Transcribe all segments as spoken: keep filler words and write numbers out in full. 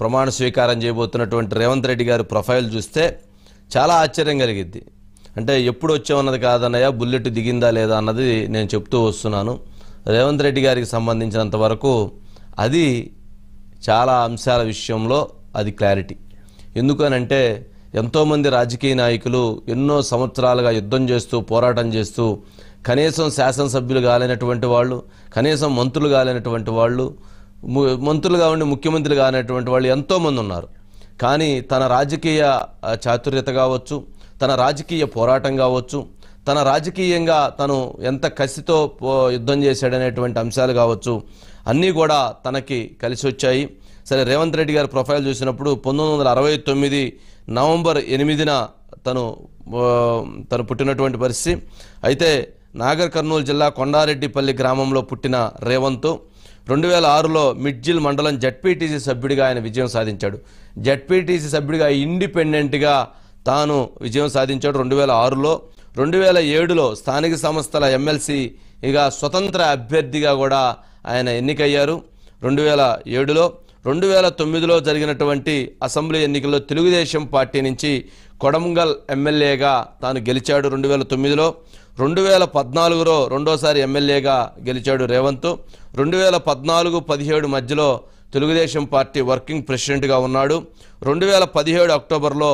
ప్రమాణ స్వీకారం చేయబోతున్నటువంటి రేవంత్ రెడ్డి గారి ప్రొఫైల్ చూస్తే చాలా ఆశ్చర్యం కలిగింది. అంటే ఎప్పుడు వచ్చామన్నది కాదన్నయ్య, బుల్లెట్ దిగిందా లేదా అన్నది నేను చెప్తూ వస్తున్నాను. రేవంత్ రెడ్డి గారికి సంబంధించినంత వరకు అది చాలా అంశాల విషయంలో అది క్లారిటీ. ఎందుకనంటే ఎంతోమంది రాజకీయ నాయకులు ఎన్నో సంవత్సరాలుగా యుద్ధం చేస్తూ పోరాటం చేస్తూ కనీసం శాసనసభ్యులు కాలేనటువంటి వాళ్ళు, కనీసం మంత్రులు కాలేనటువంటి వాళ్ళు, మంత్రులుగా ఉండి ముఖ్యమంత్రి కానటువంటి వాళ్ళు ఎంతోమంది ఉన్నారు. కానీ తన రాజకీయ చాతుర్యత కావచ్చు, తన రాజకీయ పోరాటం కావచ్చు, తన రాజకీయంగా తను ఎంత కసితో యుద్ధం చేశాడనేటువంటి అంశాలు కావచ్చు, అన్నీ కూడా తనకి కలిసి వచ్చాయి. సరే, రేవంత్ రెడ్డి గారి ప్రొఫైల్ చూసినప్పుడు పంతొమ్మిది వందల అరవై తొమ్మిది నవంబర్ ఎనిమిదిన తను తను పుట్టినటువంటి పరిస్థితి. అయితే నాగర్ కర్నూలు జిల్లా కొండారెడ్డిపల్లి గ్రామంలో పుట్టిన రేవంత్ రెండు వేల ఆరులో మిడ్జిల్ మండలం జడ్పీటీసీ సభ్యుడిగా ఆయన విజయం సాధించాడు. జడ్పీటీసీ సభ్యుడిగా ఇండిపెండెంట్గా తాను విజయం సాధించాడు రెండు వేల ఆరులో. రెండు వేల ఏడులో స్థానిక సంస్థల ఎమ్మెల్సీగా స్వతంత్ర అభ్యర్థిగా కూడా ఆయన ఎన్నికయ్యారు రెండు వేల ఏడులో. రెండు వేల తొమ్మిదిలో జరిగినటువంటి అసెంబ్లీ ఎన్నికల్లో తెలుగుదేశం పార్టీ నుంచి కొడంగల్ ఎమ్మెల్యేగా తాను గెలిచాడు రెండు వేల తొమ్మిదిలో. రెండు వేల పద్నాలుగులో రెండోసారి ఎమ్మెల్యేగా గెలిచాడు రేవంత్. రెండు వేల పద్నాలుగు పదిహేడు మధ్యలో తెలుగుదేశం పార్టీ వర్కింగ్ ప్రెసిడెంట్గా ఉన్నాడు. రెండు వేల పదిహేడు అక్టోబర్లో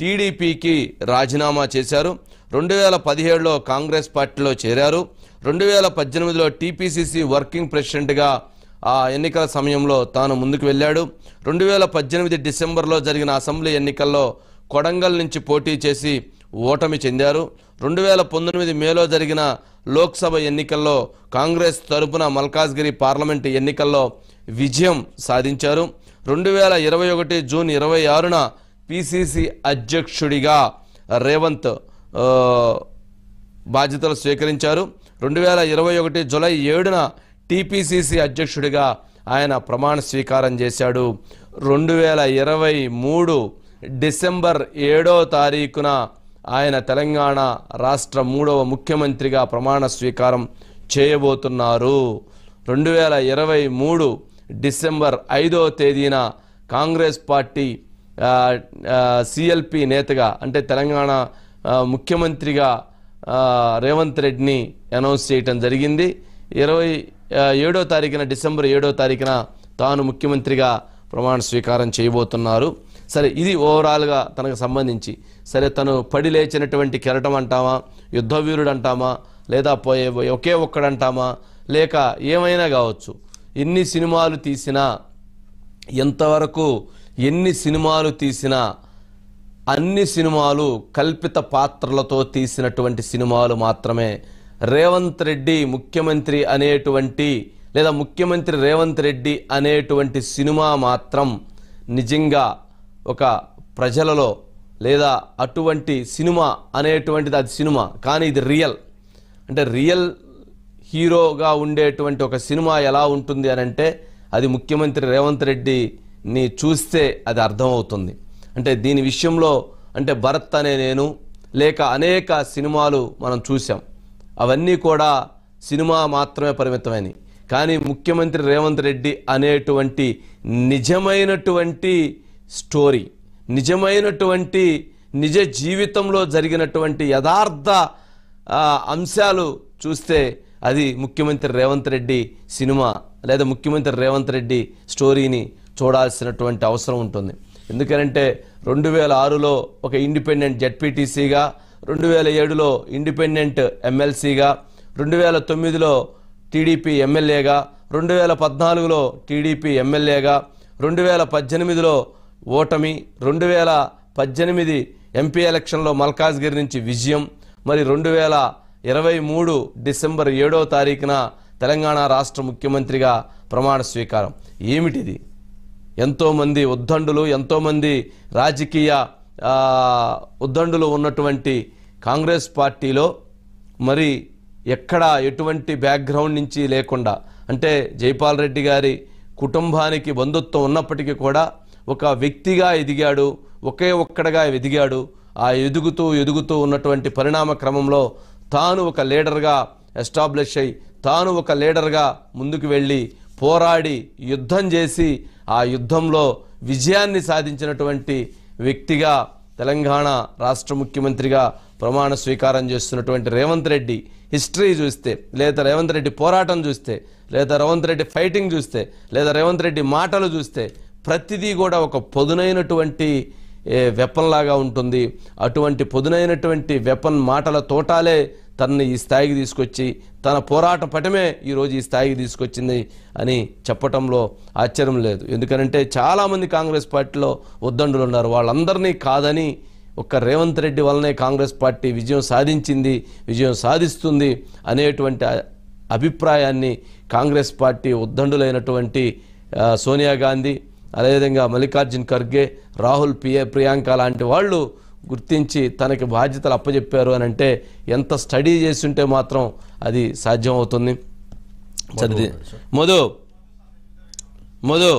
టీడీపీకి రాజీనామా చేశారు. రెండు వేల పదిహేడులో కాంగ్రెస్ పార్టీలో చేరారు. రెండు వేల పద్దెనిమిదిలో టీపీసీసీ వర్కింగ్ ప్రెసిడెంట్గా ఆ ఎన్నికల సమయంలో తాను ముందుకు వెళ్ళాడు. రెండు వేల పద్దెనిమిది డిసెంబర్లో జరిగిన అసెంబ్లీ ఎన్నికల్లో కొడంగల్ నుంచి పోటీ చేసి ఓటమి చెందారు. రెండు వేల పంతొమ్మిది మేలో జరిగిన లోక్సభ ఎన్నికల్లో కాంగ్రెస్ తరపున మల్కాజ్గిరి పార్లమెంటు ఎన్నికల్లో విజయం సాధించారు. రెండు వేల ఇరవై ఒకటి జూన్ ఇరవై ఆరున పీసీసీ అధ్యక్షుడిగా రేవంత్ బాధ్యతలు స్వీకరించారు. రెండు వేల ఇరవై ఒకటి జూలై ఏడున టీపీసీసీ అధ్యక్షుడిగా ఆయన ప్రమాణ స్వీకారం చేశాడు. రెండు వేల ఇరవై మూడు డిసెంబర్ ఏడో తారీఖున ఆయన తెలంగాణ రాష్ట్ర మూడవ ముఖ్యమంత్రిగా ప్రమాణ స్వీకారం చేయబోతున్నారు. రెండు వేల ఇరవై మూడు డిసెంబర్ ఐదో తేదీన కాంగ్రెస్ పార్టీ సిఎల్పి నేతగా అంటే తెలంగాణ ముఖ్యమంత్రిగా రేవంత్ రెడ్డిని అనౌన్స్ చేయటం జరిగింది. ఇరవై ఏడో తారీఖున డిసెంబర్ ఏడో తారీఖున తాను ముఖ్యమంత్రిగా ప్రమాణ స్వీకారం చేయబోతున్నారు. సరే, ఇది ఓవరాల్గా తనకు సంబంధించి. సరే, తను పడి లేచినటువంటి కెరటం అంటామా, యుద్ధవీరుడు అంటామా, లేదా పోయే ఒకే ఒక్కడంటామా, లేక ఏమైనా కావచ్చు. ఎన్ని సినిమాలు తీసినా, ఎంతవరకు ఎన్ని సినిమాలు తీసినా అన్ని సినిమాలు కల్పిత పాత్రలతో తీసినటువంటి సినిమాలు మాత్రమే. రేవంత్ రెడ్డి ముఖ్యమంత్రి అనేటువంటి లేదా ముఖ్యమంత్రి రేవంత్ రెడ్డి అనేటువంటి సినిమా మాత్రం నిజంగా ఒక ప్రజలలో లేదా అటువంటి సినిమా అనేటువంటిది అది సినిమా కానీ ఇది రియల్. అంటే రియల్ హీరోగా ఉండేటువంటి ఒక సినిమా ఎలా ఉంటుంది అని అంటే అది ముఖ్యమంత్రి రేవంత్ రెడ్డిని చూస్తే అది అర్థమవుతుంది. అంటే దీని విషయంలో అంటే భరత్ అనే నేను లేక అనేక సినిమాలు మనం చూసాం. అవన్నీ కూడా సినిమా మాత్రమే పరిమితమైనవి. కానీ ముఖ్యమంత్రి రేవంత్ రెడ్డి అనేటువంటి నిజమైనటువంటి స్టోరీ, నిజమైనటువంటి నిజ జీవితంలో జరిగినటువంటి యథార్థ అంశాలు చూస్తే అది ముఖ్యమంత్రి రేవంత్ రెడ్డి సినిమా లేదా ముఖ్యమంత్రి రేవంత్ రెడ్డి స్టోరీని చూడాల్సినటువంటి అవసరం ఉంటుంది. ఎందుకంటే రెండు వేల ఆరులో ఒక ఇండిపెండెంట్ జెడ్పీటీసీగా, రెండు వేల ఏడులో ఇండిపెండెంట్ ఎమ్మెల్సీగా, రెండు వేల తొమ్మిదిలో టీడీపీ ఎమ్మెల్యేగా, రెండు వేల పద్నాలుగులో టీడీపీ ఎమ్మెల్యేగా, రెండు వేల పద్దెనిమిదిలో ఓటమి, రెండు వేల పద్దెనిమిది ఎంపీ ఎలక్షన్లో మల్కాజ్గిరి నుంచి విజయం, మరి రెండు వేల ఇరవై మూడు డిసెంబర్ ఏడో తారీఖున తెలంగాణ రాష్ట్ర ముఖ్యమంత్రిగా ప్రమాణ స్వీకారం. ఏమిటిది? ఎంతోమంది ఉద్దండులు, ఎంతోమంది రాజకీయ ఉద్దండులు ఉన్నటువంటి కాంగ్రెస్ పార్టీలో మరి ఎక్కడ ఎటువంటి బ్యాక్గ్రౌండ్ నుంచి లేకుండా, అంటే జైపాల్ రెడ్డి గారి కుటుంబానికి బంధుత్వం ఉన్నప్పటికీ కూడా ఒక వ్యక్తిగా ఎదిగాడు, ఒకే ఒక్కడగా ఎదిగాడు. ఆ ఎదుగుతూ ఎదుగుతూ ఉన్నటువంటి పరిణామ క్రమంలో తాను ఒక లీడర్గా ఎస్టాబ్లిష్ అయ్యి, తాను ఒక లీడర్గా ముందుకు వెళ్ళి పోరాడి యుద్ధం చేసి ఆ యుద్ధంలో విజయాన్ని సాధించినటువంటి వ్యక్తిగా తెలంగాణ రాష్ట్ర ముఖ్యమంత్రిగా ప్రమాణ స్వీకారం చేస్తున్నటువంటి రేవంత్ రెడ్డి హిస్టరీ చూస్తే, లేదా రేవంత్ రెడ్డి పోరాటం చూస్తే, లేదా రేవంత్ రెడ్డి ఫైటింగ్ చూస్తే, లేదా రేవంత్ రెడ్డి మాటలు చూస్తే ప్రతిదీ కూడా ఒక పొదునైనటువంటి వెపన్లాగా ఉంటుంది. అటువంటి పొదునైనటువంటి వెపన్ మాటల తోటాలే తనని ఈ స్థాయికి తీసుకొచ్చి, తన పోరాట పటమే ఈరోజు ఈ స్థాయికి తీసుకొచ్చింది అని చెప్పటంలో ఆశ్చర్యం లేదు. ఎందుకంటే చాలామంది కాంగ్రెస్ పార్టీలో ఉద్దండులు ఉన్నారు. వాళ్ళందరినీ కాదని ఒక్క రేవంత్ రెడ్డి వల్లనే కాంగ్రెస్ పార్టీ విజయం సాధించింది, విజయం సాధిస్తుంది అనేటువంటి అభిప్రాయాన్ని కాంగ్రెస్ పార్టీ ఉద్దండులైనటువంటి సోనియా గాంధీ, అదేవిధంగా మల్లికార్జున్ ఖర్గే, రాహుల్ పిఏ ప్రియాంక లాంటి వాళ్ళు గుర్తించి తనకి బాధ్యతలు అప్పచెప్పారు అని అంటే ఎంత స్టడీ చేస్తుంటే మాత్రం అది సాధ్యం అవుతుంది. మధు మధు